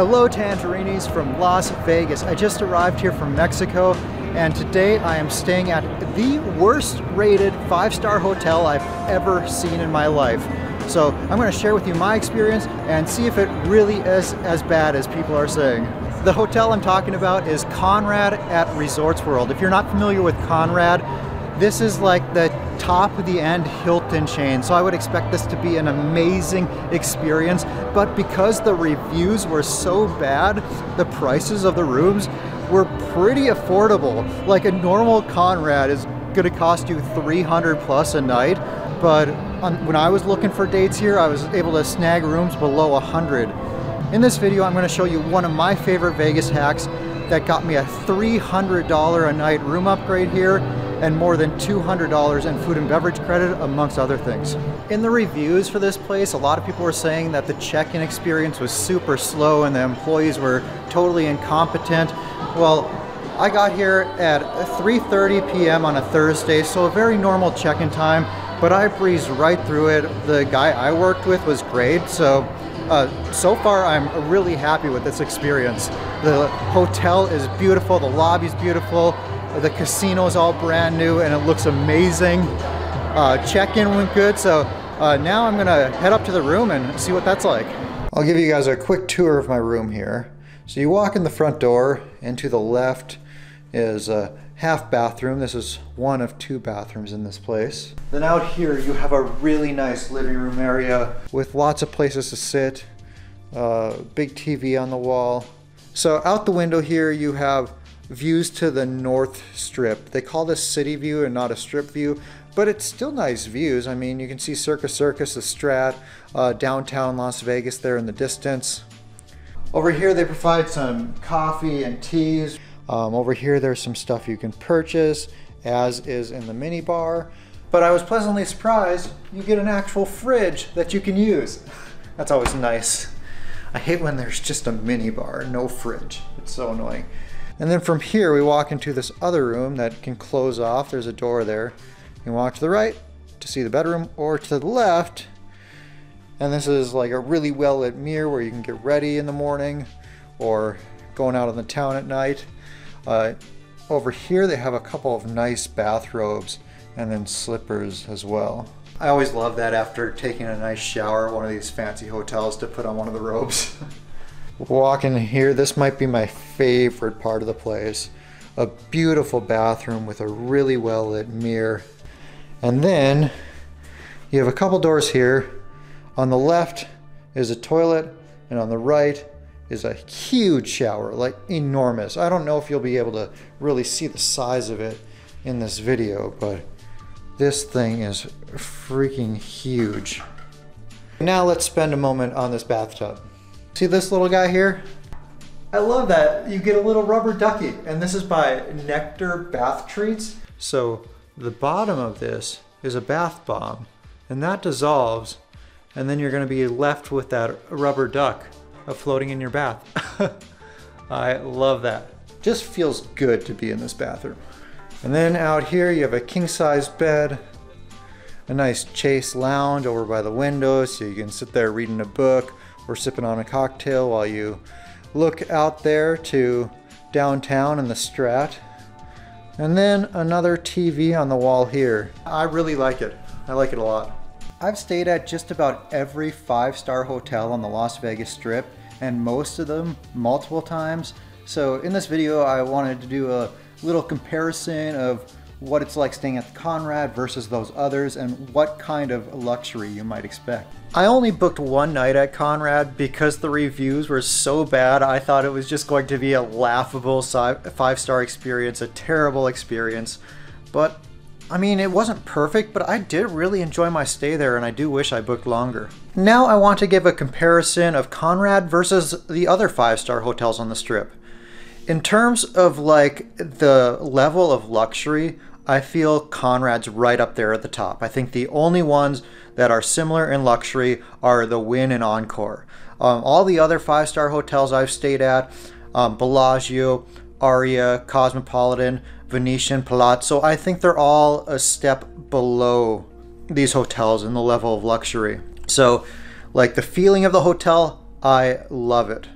Hello Tangerinis from Las Vegas. I just arrived here from Mexico and today I am staying at the worst rated 5-star hotel I've ever seen in my life. So I'm going to share with you my experience and see if it really is as bad as people are saying. The hotel I'm talking about is Conrad at Resorts World. If you're not familiar with Conrad, this is like the top of the end Hilton chain, so I would expect this to be an amazing experience, but because the reviews were so bad, the prices of the rooms were pretty affordable. Like a normal Conrad is gonna cost you $300 plus a night, but when I was looking for dates here, I was able to snag rooms below 100. In this video, I'm gonna show you one of my favorite Vegas hacks that got me a $300 a night room upgrade here, and more than $200 in food and beverage credit, amongst other things. In the reviews for this place, a lot of people were saying that the check-in experience was super slow and the employees were totally incompetent. Well, I got here at 3:30 p.m. on a Thursday, so a very normal check-in time, but I breezed right through it. The guy I worked with was great, so so far I'm really happy with this experience. The hotel is beautiful, the lobby's beautiful, the casino's all brand new and it looks amazing. Check-in went good, so now I'm gonna head up to the room and see what that's like. I'll give you guys a quick tour of my room here. So you walk in the front door and to the left is a half bathroom. This is one of two bathrooms in this place. Then out here you have a really nice living room area with lots of places to sit, big TV on the wall. So out the window here you have views to the North Strip. They call this city view and not a strip view, but it's still nice views. I mean, you can see Circus Circus, the Strat, downtown Las Vegas there in the distance. Over here they provide some coffee and teas. Over here there's some stuff you can purchase, as is in the mini bar. But I was pleasantly surprised you get an actual fridge that you can use. That's always nice. I hate when there's just a mini bar, no fridge. It's so annoying. And then from here, we walk into this other room that can close off. There's a door there. You can walk to the right to see the bedroom or to the left. And this is like a really well-lit mirror where you can get ready in the morning or going out on the town at night. Over here, they have a couple of nice bathrobes and then slippers as well. I always love that after taking a nice shower at one of these fancy hotels to put on one of the robes. Walk in here, this might be my favorite part of the place. A beautiful bathroom with a really well-lit mirror. And then you have a couple doors here. On the left is a toilet and on the right is a huge shower, like enormous. I don't know if you'll be able to really see the size of it in this video, but this thing is freaking huge. Now let's spend a moment on this bathtub. See this little guy here? I love that you get a little rubber ducky, and this is by Nectar Bath Treats. So the bottom of this is a bath bomb, and that dissolves, and then you're gonna be left with that rubber duck floating in your bath. I love that. Just feels good to be in this bathroom. And then out here you have a king-size bed, a nice chaise lounge over by the window so you can sit there reading a book, or sipping on a cocktail while you look out there to downtown and the Strat. And then another TV on the wall here. I really like it. I like it a lot. I've stayed at just about every 5-star hotel on the Las Vegas Strip, and most of them multiple times. So in this video, I wanted to do a little comparison of what it's like staying at the Conrad versus those others and what kind of luxury you might expect. I only booked one night at Conrad because the reviews were so bad. I thought it was just going to be a laughable 5-star experience, a terrible experience. But I mean, it wasn't perfect, but I did really enjoy my stay there and I do wish I booked longer. Now I want to give a comparison of Conrad versus the other 5-star hotels on the Strip. In terms of like the level of luxury, I feel Conrad's right up there at the top. I think the only ones that are similar in luxury are the Wynn and Encore. All the other 5-star hotels I've stayed at, Bellagio, Aria, Cosmopolitan, Venetian, Palazzo, I think they're all a step below these hotels in the level of luxury. So like the feeling of the hotel, I love it.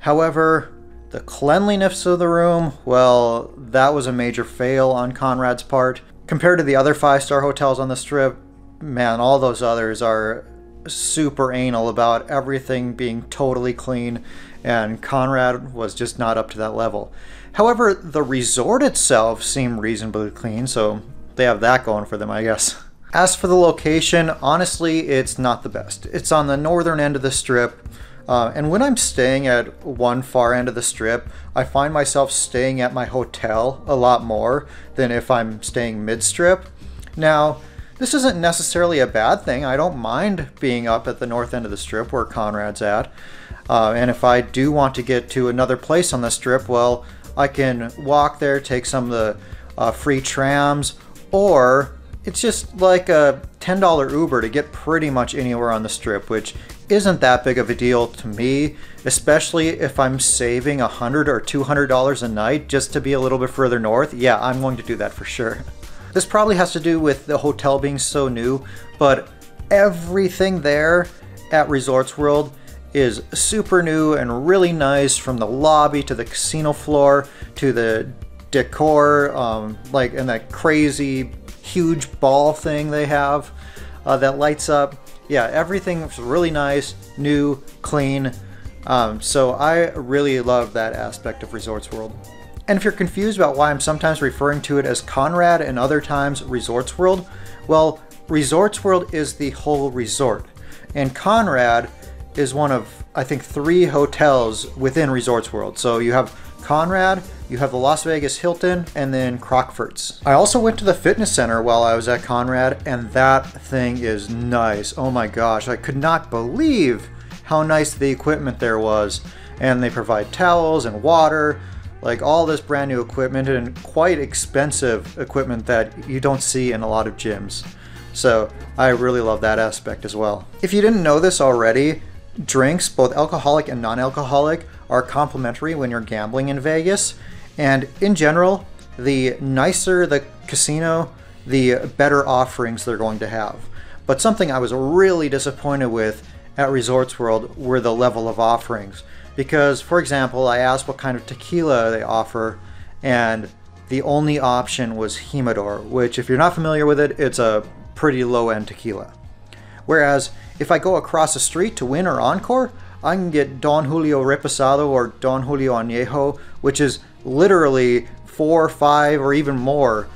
However, the cleanliness of the room, well, that was a major fail on Conrad's part. Compared to the other 5-star hotels on the Strip, man, all those others are super anal about everything being totally clean, and Conrad was just not up to that level. However, the resort itself seemed reasonably clean, so they have that going for them, I guess. As for the location, honestly, it's not the best. It's on the northern end of the Strip, and when I'm staying at one far end of the Strip, I find myself staying at my hotel a lot more than if I'm staying mid-Strip. Now, this isn't necessarily a bad thing. I don't mind being up at the north end of the Strip where Conrad's at. And if I do want to get to another place on the Strip, well, I can walk there, take some of the free trams, or it's just like a $10 Uber to get pretty much anywhere on the Strip, which isn't that big of a deal to me, especially if I'm saving $100 or $200 a night just to be a little bit further north. Yeah, I'm going to do that for sure. This probably has to do with the hotel being so new, but everything there at Resorts World is super new and really nice, from the lobby to the casino floor to the decor, like in that crazy huge ball thing they have that lights up. Yeah, everything's really nice, new, clean. So I really love that aspect of Resorts World. And if you're confused about why I'm sometimes referring to it as Conrad and other times Resorts World, well, Resorts World is the whole resort. And Conrad is one of, I think, 3 hotels within Resorts World. So you have Conrad, you have the Las Vegas Hilton, and then Crockford's. I also went to the fitness center while I was at Conrad, and that thing is nice. Oh my gosh, I could not believe how nice the equipment there was. And they provide towels and water, like all this brand new equipment, and quite expensive equipment that you don't see in a lot of gyms. So I really love that aspect as well. If you didn't know this already, drinks, both alcoholic and non-alcoholic, are complimentary when you're gambling in Vegas. And in general, the nicer the casino, the better offerings they're going to have. But something I was really disappointed with at Resorts World were the level of offerings. Because, for example, I asked what kind of tequila they offer, and the only option was Jimador, which, if you're not familiar with it, it's a pretty low-end tequila. Whereas, if I go across the street to Wynn or Encore, I can get Don Julio Reposado or Don Julio Añejo, which is literally 4 or 5 or even more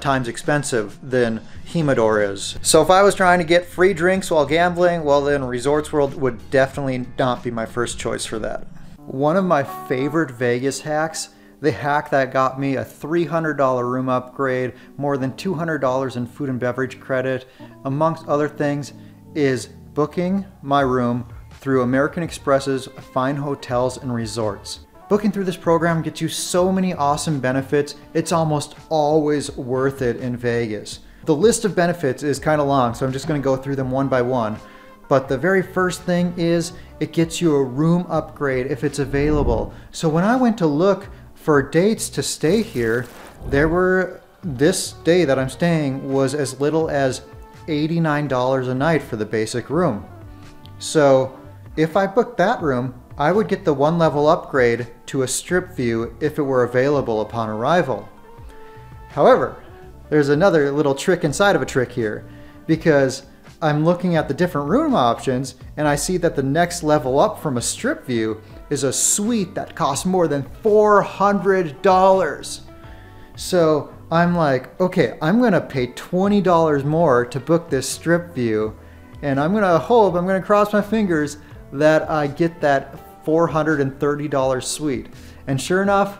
times expensive than Jimador is. So if I was trying to get free drinks while gambling, well then Resorts World would definitely not be my first choice for that. One of my favorite Vegas hacks, the hack that got me a $300 room upgrade, more than $200 in food and beverage credit, amongst other things, is booking my room through American Express's Fine Hotels and Resorts. Booking through this program gets you so many awesome benefits, it's almost always worth it in Vegas. The list of benefits is kind of long, so I'm just going to go through them one by one. But the very first thing is it gets you a room upgrade if it's available. So when I went to look for dates to stay here, this day that I'm staying was as little as $89 a night for the basic room. So if I booked that room, I would get the 1 level upgrade to a strip view if it were available upon arrival. However, there's another little trick inside of a trick here, because I'm looking at the different room options and I see that the next level up from a strip view is a suite that costs more than $400. So I'm like, okay, I'm gonna pay $20 more to book this strip view, and I'm gonna cross my fingers that I get that $430 suite. And sure enough,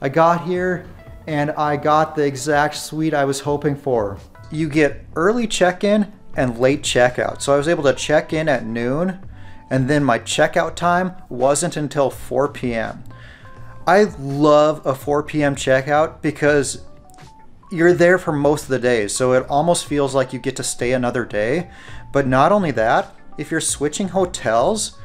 I got here and I got the exact suite I was hoping for. You get early check-in and late checkout. So I was able to check in at noon, and then my checkout time wasn't until 4 p.m. I love a 4 p.m. checkout because you're there for most of the day, so it almost feels like you get to stay another day. But not only that, if you're switching hotels,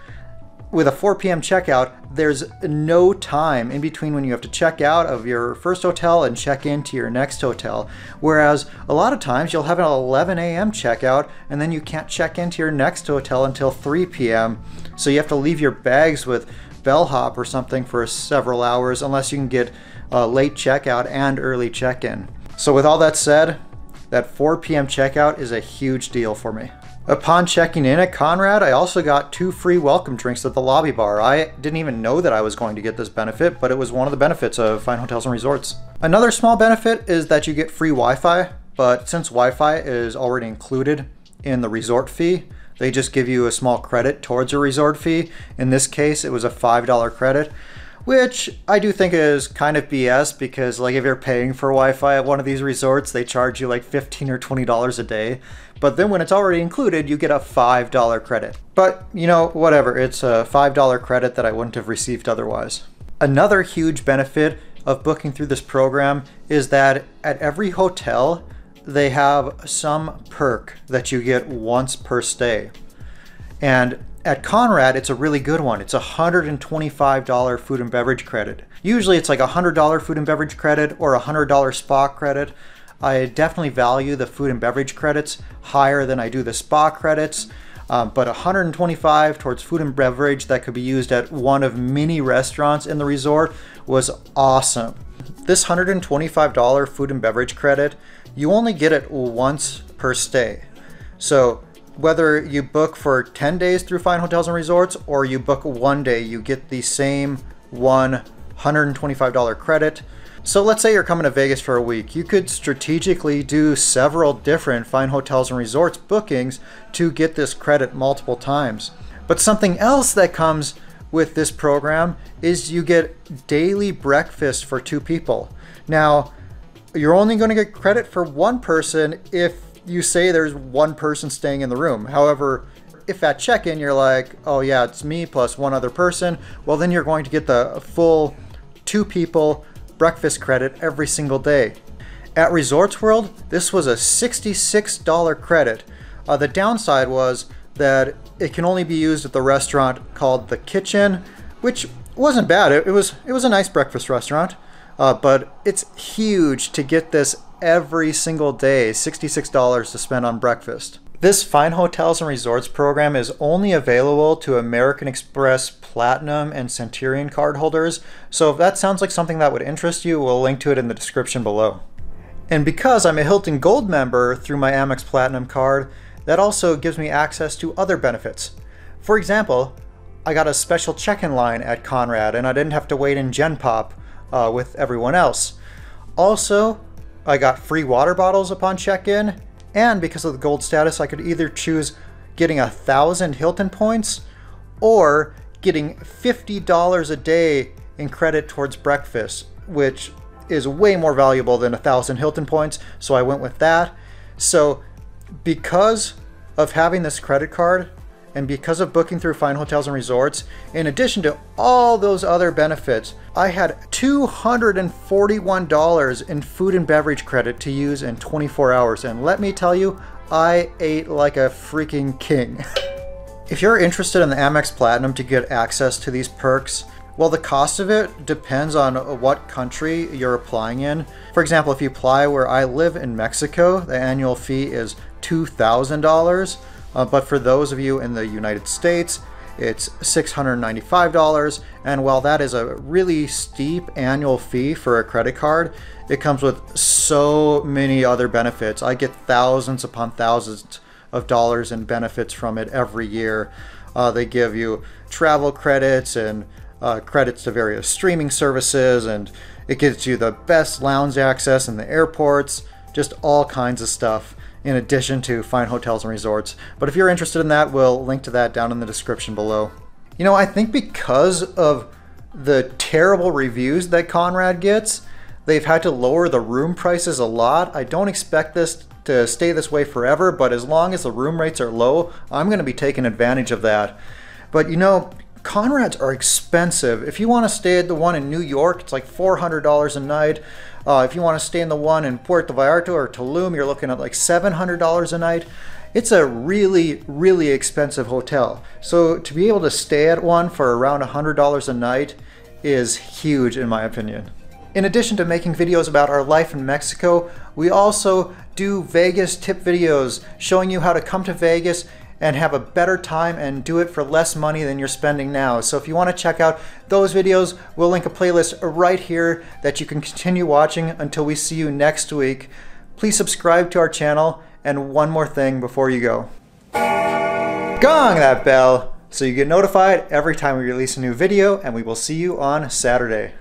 with a 4 p.m. checkout, there's no time in between when you have to check out of your first hotel and check into your next hotel. Whereas a lot of times you'll have an 11 a.m. checkout and then you can't check into your next hotel until 3 p.m. So you have to leave your bags with bellhop or something for several hours unless you can get late checkout and early check-in. So with all that said, that 4 p.m. checkout is a huge deal for me. Upon checking in at Conrad, I also got 2 free welcome drinks at the lobby bar. I didn't even know that I was going to get this benefit, but it was one of the benefits of fine hotels and resorts. Another small benefit is that you get free Wi-Fi, but since Wi-Fi is already included in the resort fee, they just give you a small credit towards your resort fee. In this case, it was a $5 credit, which I do think is kind of BS because, like, if you're paying for Wi-Fi at one of these resorts, they charge you like $15 or $20 a day. But then when it's already included, you get a $5 credit. But, you know, whatever, it's a $5 credit that I wouldn't have received otherwise. Another huge benefit of booking through this program is that at every hotel, they have some perk that you get once per stay. And at Conrad, it's a really good one. It's a $125 food and beverage credit. Usually it's like a $100 food and beverage credit or a $100 spa credit. I definitely value the food and beverage credits higher than I do the spa credits, but $125 towards food and beverage that could be used at one of many restaurants in the resort was awesome. This $125 food and beverage credit, you only get it once per stay. So whether you book for 10 days through Fine Hotels and Resorts or you book one day, you get the same $125 credit. So let's say you're coming to Vegas for a week. You could strategically do several different Fine Hotels and Resorts bookings to get this credit multiple times. But something else that comes with this program is you get daily breakfast for 2 people. Now, you're only going to get credit for 1 person if you say there's 1 person staying in the room. However, if at check-in you're like, oh yeah, it's me plus 1 other person, well then you're going to get the full 2 people breakfast credit every single day. At Resorts World, this was a $66 credit. The downside was that it can only be used at the restaurant called The Kitchen, which wasn't bad. It was a nice breakfast restaurant, but it's huge to get this every single day, $66 to spend on breakfast. This Fine Hotels and Resorts program is only available to American Express Platinum and Centurion card holders. So if that sounds like something that would interest you, we'll link to it in the description below. And because I'm a Hilton Gold member through my Amex Platinum card, that also gives me access to other benefits. For example, I got a special check-in line at Conrad and I didn't have to wait in Gen Pop with everyone else. Also, I got free water bottles upon check-in, and because of the gold status, I could either choose getting 1,000 Hilton points or getting $50 a day in credit towards breakfast, which is way more valuable than 1,000 Hilton points, so I went with that. So because of having this credit card and because of booking through Fine Hotels and Resorts, in addition to all those other benefits, I had $241 in food and beverage credit to use in 24 hours. And let me tell you, I ate like a freaking king. If you're interested in the Amex Platinum to get access to these perks, well, the cost of it depends on what country you're applying in. For example, if you apply where I live in Mexico, the annual fee is $2,000. But for those of you in the United States, it's $695. And while that is a really steep annual fee for a credit card, it comes with so many other benefits. I get thousands upon thousands of dollars in benefits from it every year. They give you travel credits and credits to various streaming services, and it gives you the best lounge access in the airports, just all kinds of stuff, in addition to Fine Hotels and Resorts. But if you're interested in that, we'll link to that down in the description below. You know, I think because of the terrible reviews that Conrad gets, they've had to lower the room prices a lot. I don't expect this to stay this way forever, but as long as the room rates are low, I'm gonna be taking advantage of that. But you know, Conrads are expensive. If you wanna stay at the one in New York, it's like $400 a night. If you want to stay in the one in Puerto Vallarta or Tulum, you're looking at like $700 a night. It's a really, really expensive hotel. So to be able to stay at one for around $100 a night is huge in my opinion. In addition to making videos about our life in Mexico, we also do Vegas tip videos showing you how to come to Vegas and have a better time and do it for less money than you're spending now. So if you want to check out those videos, we'll link a playlist right here that you can continue watching until we see you next week. Please subscribe to our channel, and one more thing before you go. Gong that bell so you get notified every time we release a new video, and we will see you on Saturday.